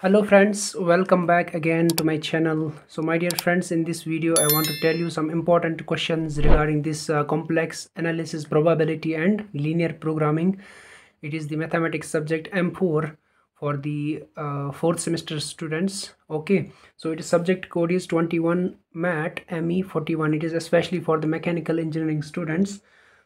Hello friends, welcome back again to my channel. So my dear friends, in this video I want to tell you some important questions regarding this complex analysis, probability and linear programming. It is the mathematics subject M4 for the fourth semester students. Okay, so it is subject code is 21MATME41. It is especially for the mechanical engineering students.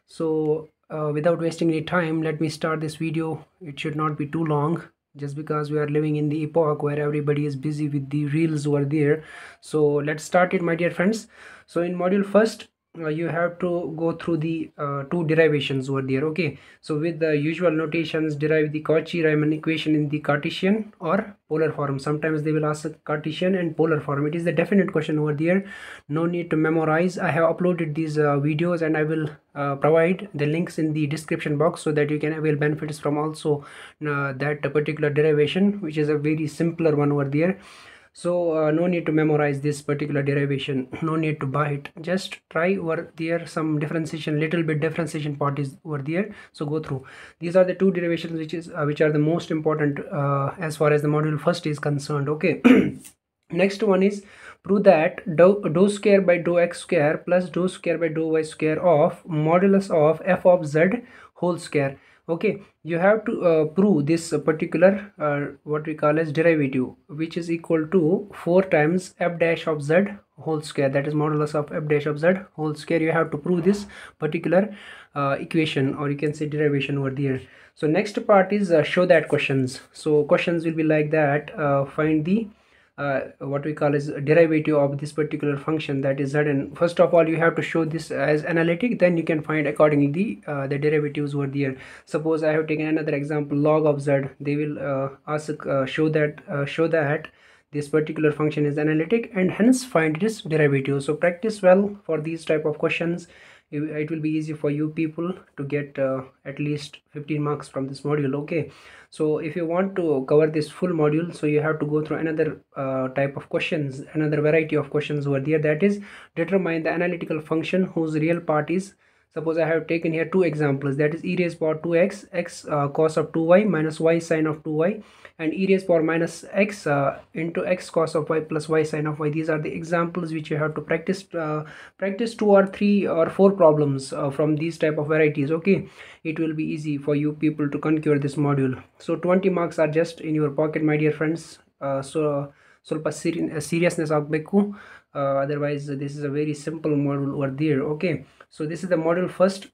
So without wasting any time, let me start this video. It should not be too long, just because we are living in the epoch where everybody is busy with the reels over there. So let's start it, my dear friends. So in module first, you have to go through the two derivations over there. Okay, so with the usual notations, derive the Cauchy-Riemann equation in the Cartesian or polar form. Sometimes they will ask Cartesian and polar form. It is the definite question over there, no need to memorize. I have uploaded these videos and I will provide the links in the description box so that you can avail benefits from also that particular derivation, which is a very simpler one over there. So no need to memorize this particular derivation, no need to buy it, just try over there some differentiation, little bit differentiation part is over there. So go through, these are the two derivations which are the most important as far as the module first is concerned. Okay. Next one is prove that dou square by dou x square plus dou square by dou y square of modulus of f of z whole square. Okay, you have to prove this particular what we call as derivative, which is equal to 4 times f dash of z whole square, that is modulus of f dash of z whole square. You have to prove this particular equation, or you can say derivation over there. So next part is show that questions. So questions will be like that, find the what we call is derivative of this particular function, that is Zn. First of all, you have to show this as analytic, then you can find accordingly the derivatives over there. Suppose I have taken another example, log of z. They will ask show that this particular function is analytic and hence find its derivative. So practice well for these type of questions. It will be easy for you people to get at least 15 marks from this module. Okay, so if you want to cover this full module, so you have to go through another type of questions, another variety of questions over there, that is determine the analytical function whose real part is, suppose I have taken here two examples, that is e raised power 2x, x cos of 2y minus y sine of 2y, and e raised power minus x into x cos of y plus y sine of y. These are the examples which you have to practice. Practice 2 or 3 or 4 problems from these type of varieties. Okay, it will be easy for you people to conquer this module. So 20 marks are just in your pocket, my dear friends. So ಸ್ವಲ್ಪ seriousness ಆಗಬೇಕು, otherwise this is a very simple model over there. Okay, so this is the model first.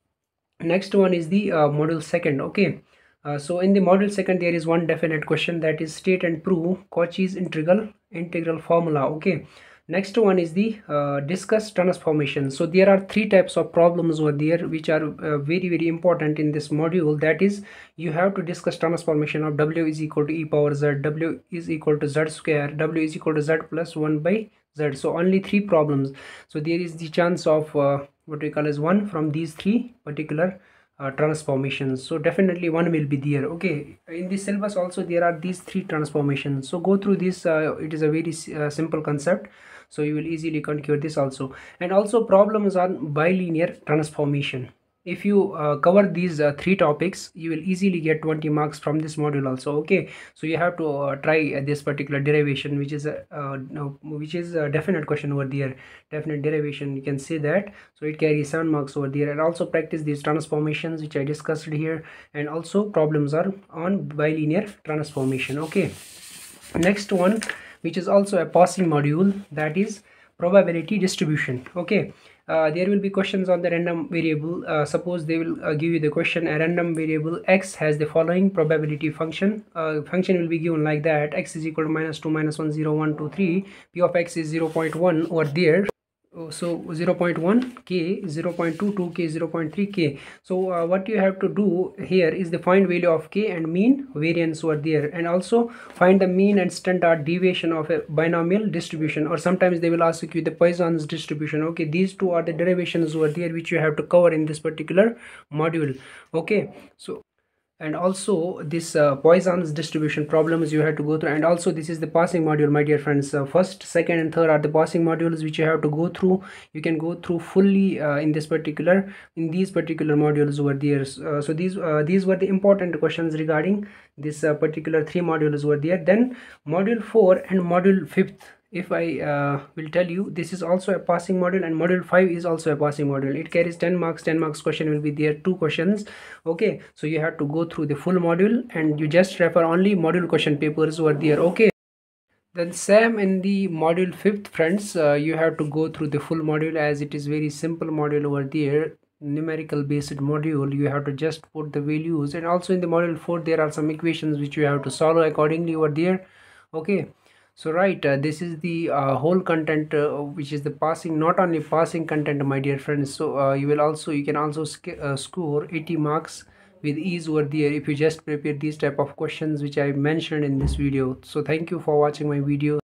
Next one is the model second. Okay, so in the model second there is one definite question, that is state and prove Cauchy's integral formula. Okay, next one is the discuss transformation. So there are three types of problems over there which are very, very important in this module, that is you have to discuss transformation of w is equal to e power z, w is equal to z square, w is equal to z plus 1 by z. So only three problems, so there is the chance of what we call as one from these three particular transformations. So definitely one will be there. Okay, in the syllabus also there are these three transformations, so go through this. It is a very simple concept, so you will easily conquer this also. And also problems on bilinear transformation. If you cover these three topics, you will easily get 20 marks from this module also. Okay, so you have to try this particular derivation, which is a definite question over there, definite derivation, you can say that. So it carries 7 marks over there. And also practice these transformations which I discussed here, and also problems are on bilinear transformation. Okay, next one, which is also a passing module, that is probability distribution. Okay, there will be questions on the random variable. Suppose they will give you the question, a random variable x has the following probability function. Function will be given like that, x is equal to -2 -1 0 1 2 3, p of x is 0.1 over there. So 0.1k, 0.22k, 0.3k. So what you have to do here is the find value of k and mean variance over there, and also find the mean and standard deviation of a binomial distribution, or sometimes they will ask you the Poisson's distribution. Okay, these two are the derivations over there which you have to cover in this particular module. Okay, so And also this Poisson's distribution problems you have to go through, and also this is the passing module, my dear friends. First, second and third are the passing modules which you have to go through. You can go through fully in these particular modules over there. So these were the important questions regarding this particular three modules were there. Then module 4 and module 5th, if I will tell you, this is also a passing module, and module 5 is also a passing module. It carries 10 marks question will be there, 2 questions. Okay, so you have to go through the full module and you just refer only module question papers were there. Okay, then same in the module 5th, friends, you have to go through the full module, as it is very simple module over there, numerical based module. You have to just put the values, and also in the module 4 there are some equations which you have to solve accordingly over there. Okay, so right, this is the whole content, which is the passing, not only passing content, my dear friends. So you can also score 80 marks with ease over there if you just prepare these type of questions which I mentioned in this video. So thank you for watching my video.